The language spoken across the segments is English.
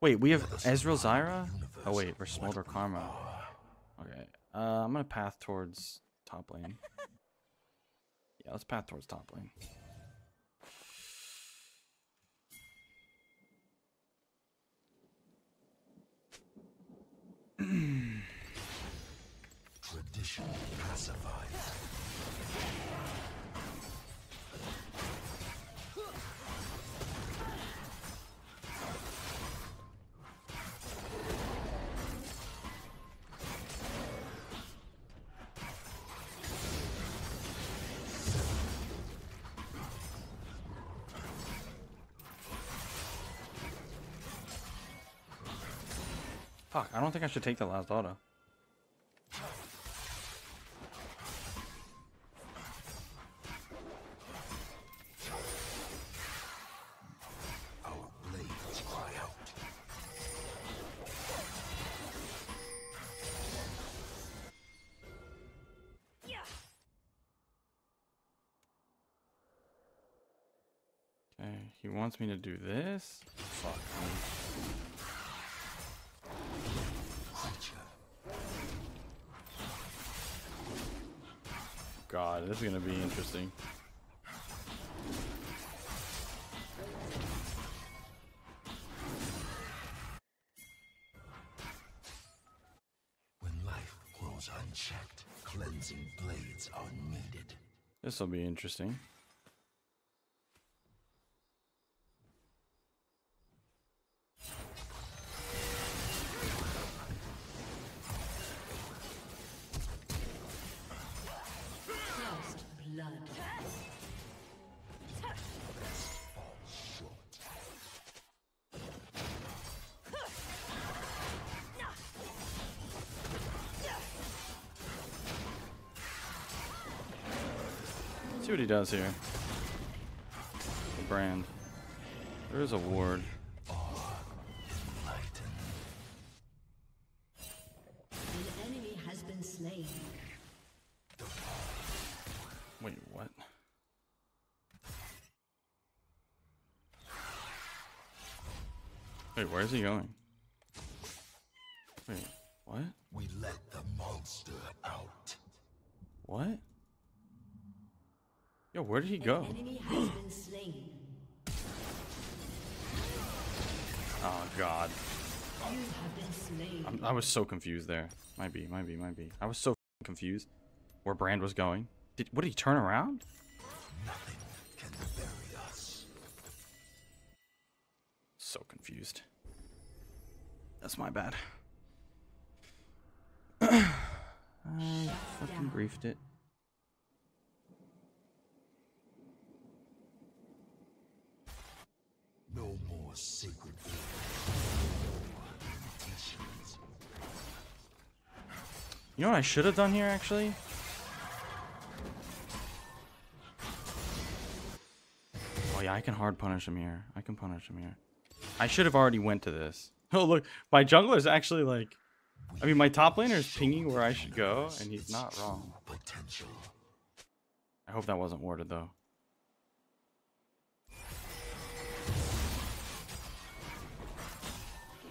Wait, we have Ezreal Zyra? Oh wait, we're Smolder Karma. Okay, I'm gonna path towards top lane. Yeah, let's path towards top lane. Tradition pacifies. Fuck, I don't think I should take the last auto. Okay, he wants me to do this. Fuck. God, this is gonna be interesting. When life grows unchecked, cleansing blades are needed. This will be interesting. See what he does here. The brand. There is a ward. The enemy has been slain. Wait, what? Wait, where is he going? Wait, what? We let the monster out. What? Yo, where did he go? Oh God! I was so confused there. Might be. I was so confused where Brand was going. What did he turn around? Nothing can bury us. So confused. That's my bad. I fucking griefed it. No more sacred teachings. You know what I should have done here, actually? Oh yeah, I can hard punish him here. I can punish him here. I should have already went to this. Oh look, my jungler's actually like... I mean, my top laner is pinging where I should go, and he's not wrong. I hope that wasn't warded though.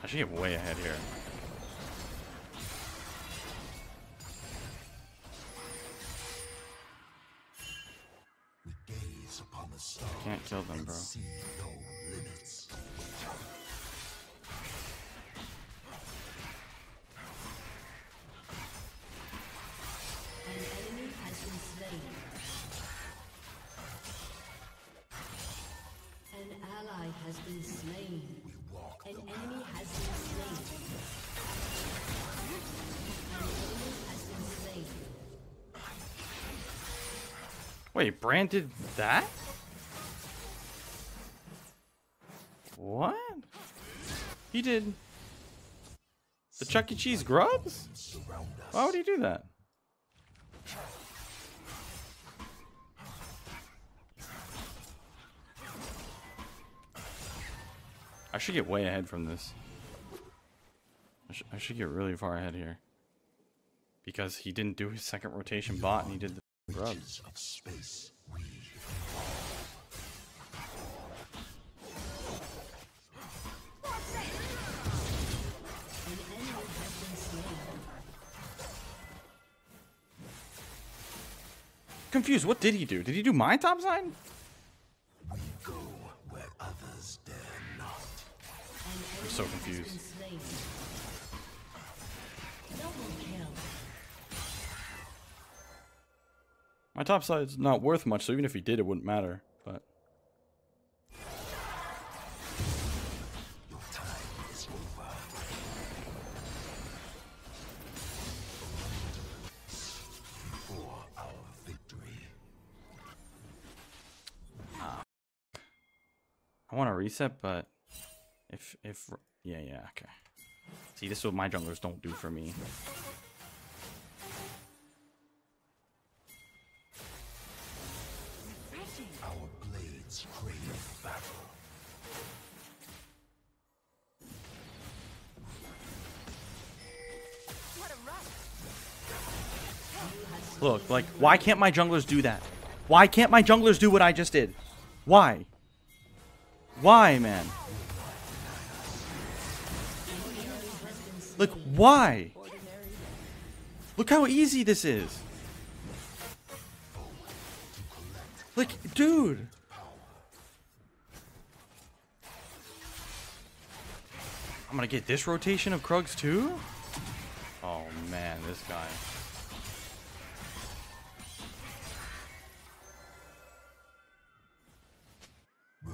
I should get way ahead here. I can't kill them, bro. Wait, Brand did that? What? He did the Chuck E. Cheese grubs? Why would he do that? I should get way ahead from this. I should get really far ahead here. Because he didn't do his second rotation bot and he did the grubs. Of space. confused. What did he do? Did he do my top side? We go where others dare not. I'm so confused. My top side's not worth much, so even if he did, it wouldn't matter. But your time is over. For our victory. I want to reset, but if yeah, okay. See, this is what my junglers don't do for me. Look, like, why can't my junglers do that? Why can't my junglers do what I just did? Why? Why, man? Like, why? Look how easy this is. Like, dude. I'm gonna get this rotation of Krugs too? Oh man, this guy.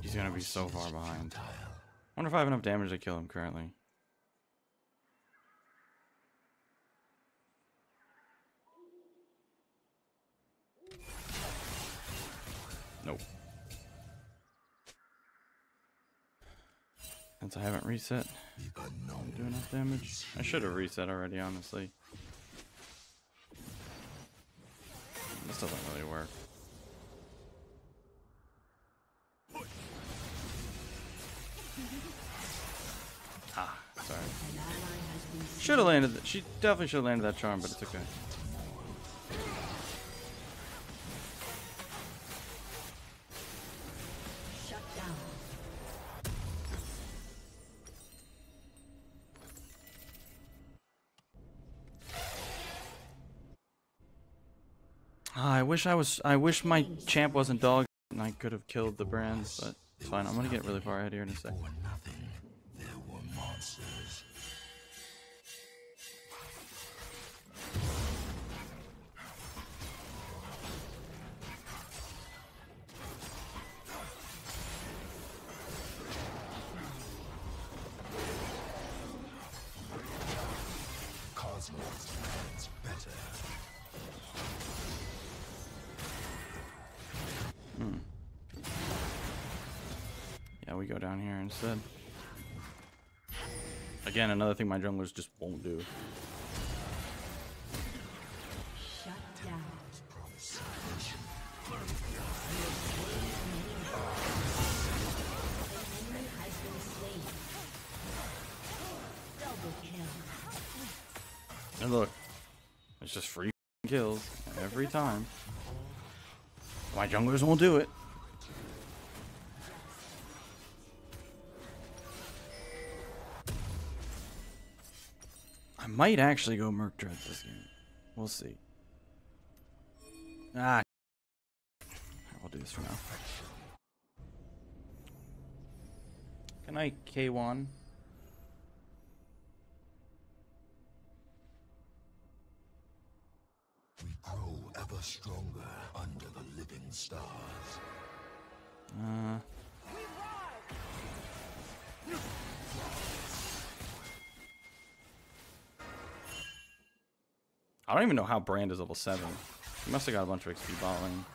He's gonna be so far behind. I wonder if I have enough damage to kill him currently. Nope. Since I haven't reset, I'm doing enough damage. I should have reset already, honestly. This doesn't really work. Ah, sorry. Should have landed that. She definitely should have landed that charm, but it's okay. I wish my champ wasn't dog and I could have killed the Brand, but it's fine. I'm gonna get really far ahead here in a second. We go down here instead. Again, another thing my junglers just won't do. Shut down. And look, it's just free kills every time. My junglers won't do it. I might actually go Merc Dread this game. We'll see. Ah, I'll do this for now. Good night, K1. We grow ever stronger under the living stars. I don't even know how Brand is level 7. He must have got a bunch of XP bottling.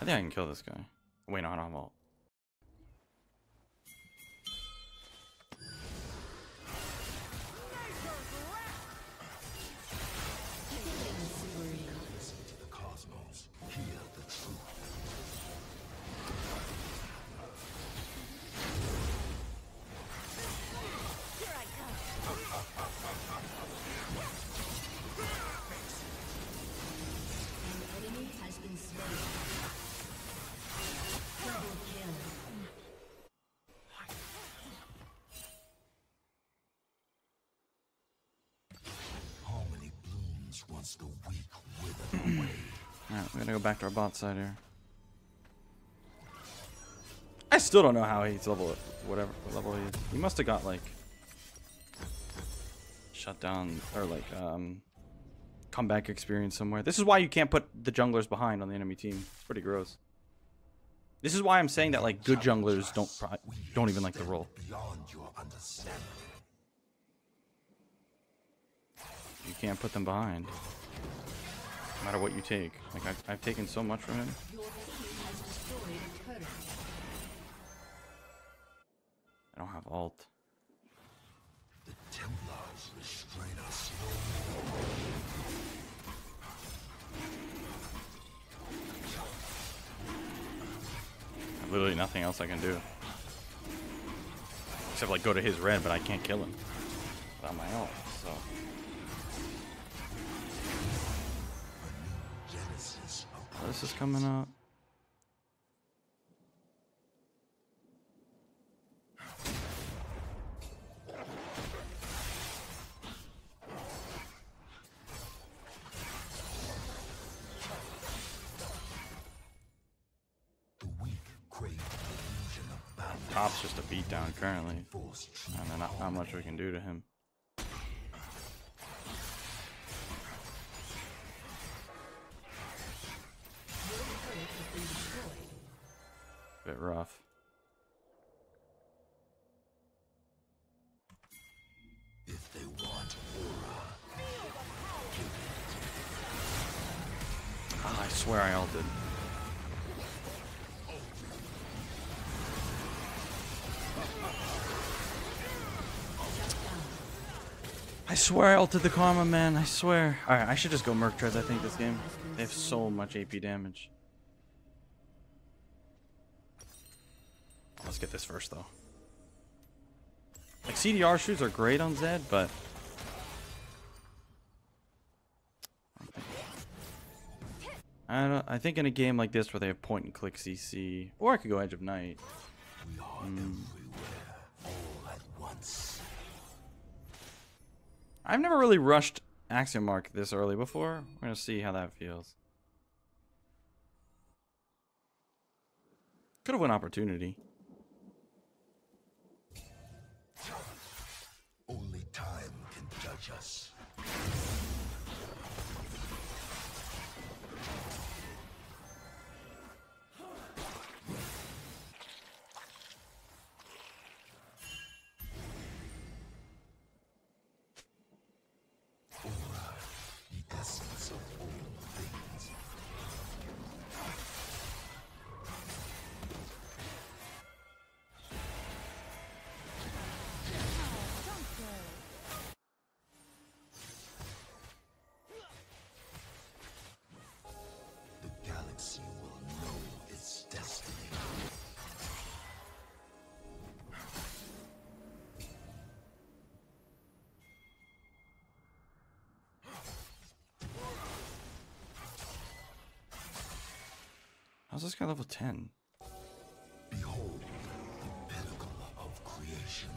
I think I can kill this guy. Wait, no, I don't have ult. Ends once the weak wither away. Alright, we gotta go back to our bot side here. I still don't know how he's level, whatever level he is. He must have got like shut down or like comeback experience somewhere. This is why you can't put the junglers behind on the enemy team. It's pretty gross. This is why I'm saying that like good junglers don't even like the role. You can't put them behind. No matter what you take. Like I've taken so much from him. I don't have alt. The Templars restrain us no more. I have literally nothing else I can do. Except like go to his red, but I can't kill him without my ult, so. Oh, this is coming up. Top's just a beatdown currently, and then not much we can do to him. Bit rough. If they want aura, I swear I ulted. I swear I ulted the Karma, man. I swear. Alright, I should just go Merc Treads, I think, this game. They have so much AP damage. Let's get this first, though. Like, CDR shoots are great on Zed, but... I think in a game like this where they have point-and-click CC, or I could go Edge of Night. We are everywhere, all at once. I've never really rushed Axiom Mark this early before. We're gonna see how that feels. Could have won opportunity. Only time can judge us. How's this guy level 10? Behold the pinnacle of creation.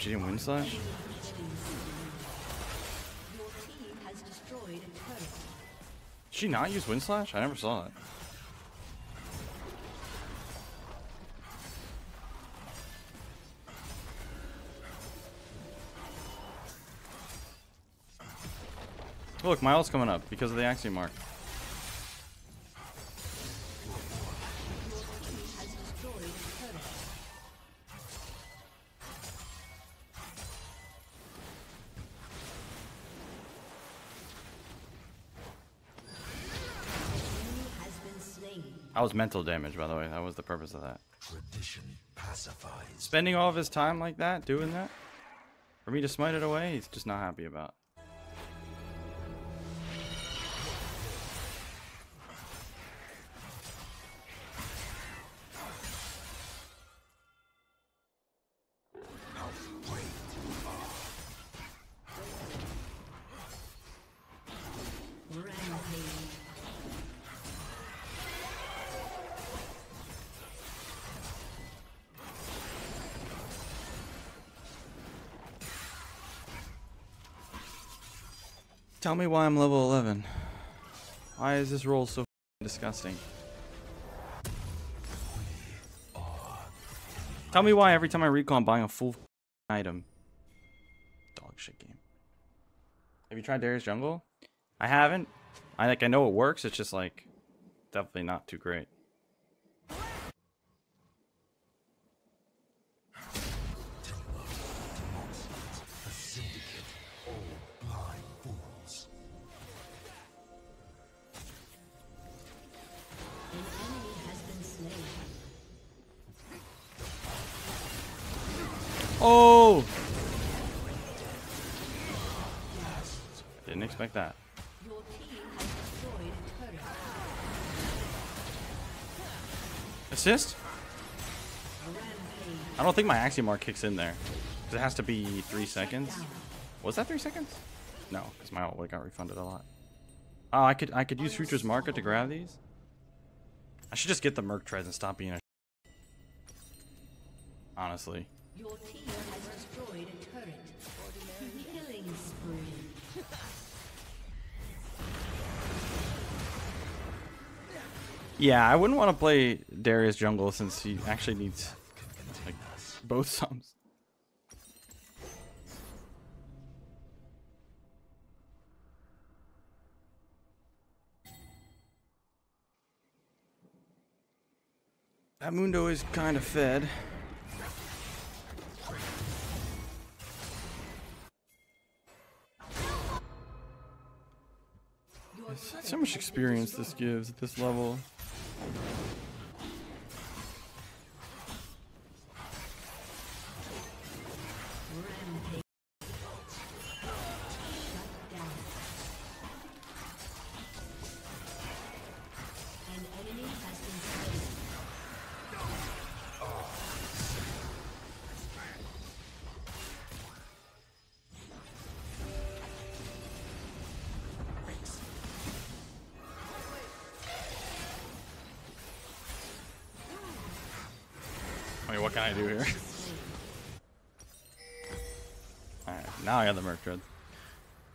She didn't win slash? Did she not use wind slash? I never saw it. Look, my ult's coming up because of the Axiom Mark. I was mental damage, by the way. That was the purpose of that. Tradition pacifies. Spending all of his time like that, doing that, for me to smite it away, he's just not happy about. Tell me why I'm level 11. Why is this role so disgusting? Tell me why every time I recall I'm buying a full item. Dog shit game. Have you tried Darius Jungle? I haven't. I know it works. It's just like definitely not too great. Oh! Didn't expect that. Your team has destroyed a turret. Assist? I don't think my Axiom Mark kicks in there. Because it has to be 3 seconds. Was that 3 seconds? No, because my ult got refunded a lot. Oh, I could use Future's Market to grab these. I should just get the Merc Treads and stop being a honestly. Your team has destroyed a turret. Killing spree. Yeah, I wouldn't want to play Darius Jungle since he actually needs like, both sums. That Mundo is kind of fed. So much experience this gives at this level. What can I do here? Alright, now I got the Merc Dread.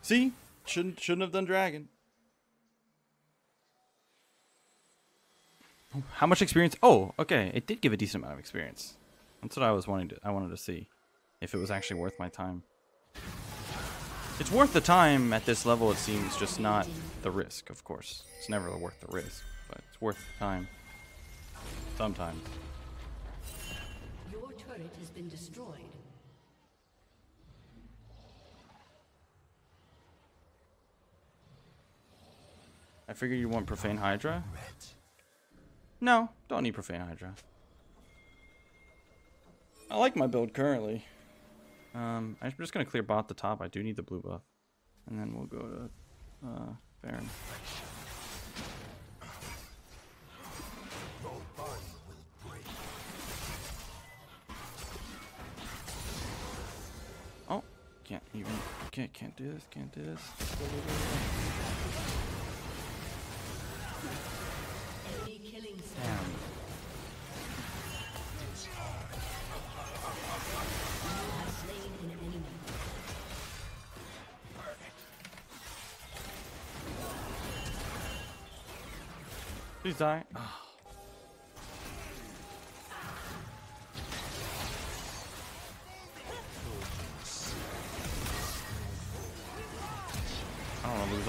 See? Shouldn't have done Dragon. How much experience? Oh, okay. It did give a decent amount of experience. That's what I was wanting to see. If it was actually worth my time. It's worth the time at this level, it seems, just not the risk, of course. It's never worth the risk, but it's worth the time. Sometimes. It has been destroyed. I figure you want Profane Hydra? No, don't need Profane Hydra. I like my build currently. I'm just gonna clear bot the top. I do need the blue buff. And then we'll go to Baron. Can't even, can't do this, can't do this. Damn. Please die. Oh.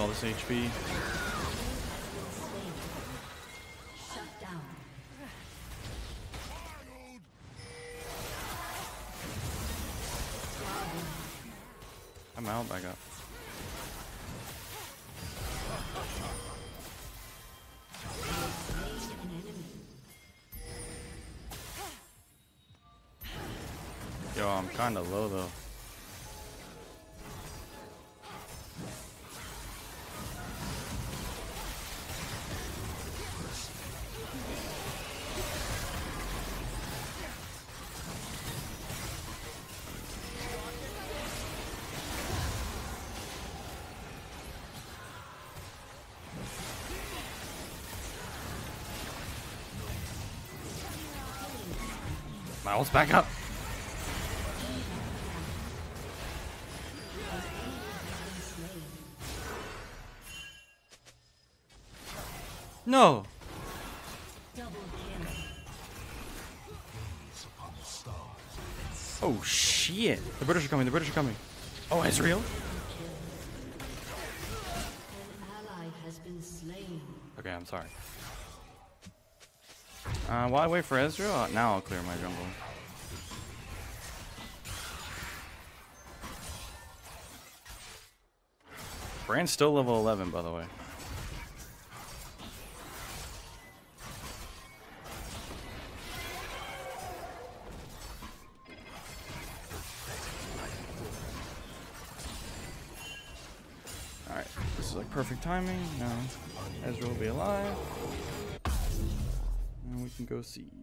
All this HP. I'm out, back up. Kinda low though. My ult's back up. No. Oh shit. The British are coming, the British are coming. Oh, Ezreal? Okay, I'm sorry. While I wait for Ezreal, now I'll clear my jungle. Brand's still level 11, by the way. Alright, this is like perfect timing. Now Ezreal will be alive. And we can go siege.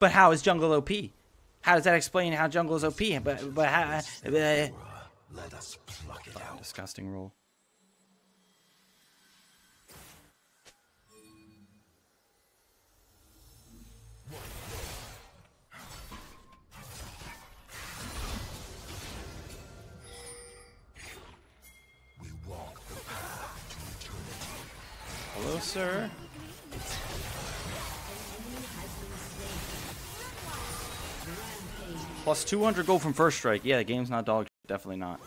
But how is jungle OP? How does that explain how jungle is OP? But how? Let us pluck it out. Disgusting roll. Hello, sir. Plus 200 gold from First Strike. Yeah, the game's not dog shit. Definitely not.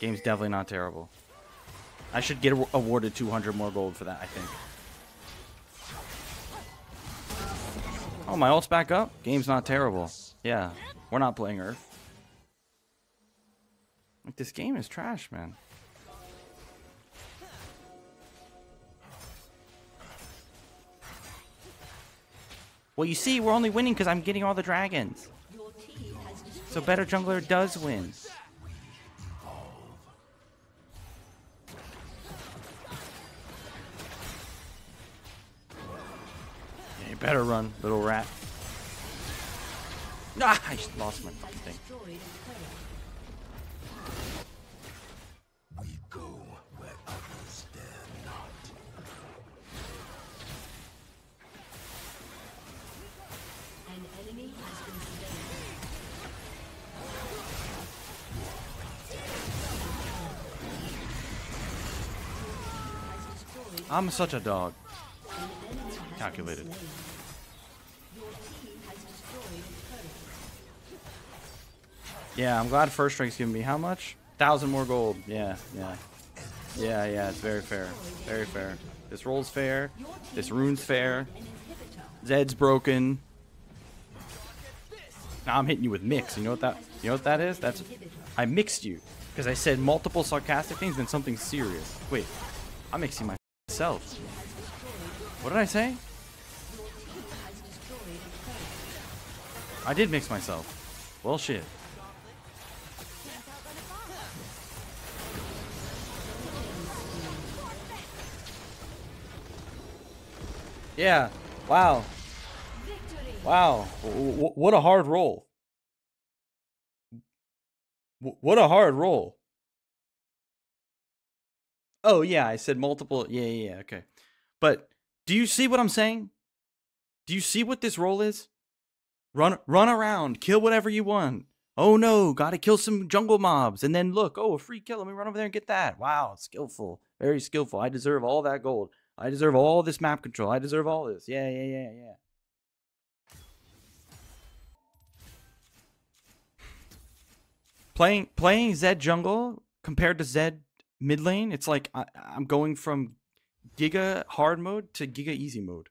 Game's definitely not terrible. I should get awarded 200 more gold for that, I think. Oh, my ult's back up? Game's not terrible. Yeah, we're not playing Earth. Like, this game is trash, man. Well, you see, we're only winning because I'm getting all the dragons. So better jungler does win. Yeah, you better run, little rat. Ah, I just lost my fucking thing. I'm such a dog. Calculated. Yeah, I'm glad First Strike's giving me how much? 1,000 more gold. Yeah, it's very fair. Very fair. This roll's fair. This rune's fair. Zed's broken. Now I'm hitting you with mix. You know what that is? That's I mixed you. Because I said multiple sarcastic things and something serious. Wait. I'm mixing my self. What did I say? I did mix myself. Well, shit. Yeah. Wow. Wow. What a hard roll. What a hard roll. Oh, yeah, I said multiple. Yeah, okay. But do you see what I'm saying? Do you see what this role is? Run around. Kill whatever you want. Oh, no. Got to kill some jungle mobs. And then look. Oh, a free kill. Let me run over there and get that. Wow. Skillful. Very skillful. I deserve all that gold. I deserve all this map control. I deserve all this. Yeah. Playing Zed jungle compared to Zed mid lane, it's like I'm going from Giga hard mode to Giga easy mode.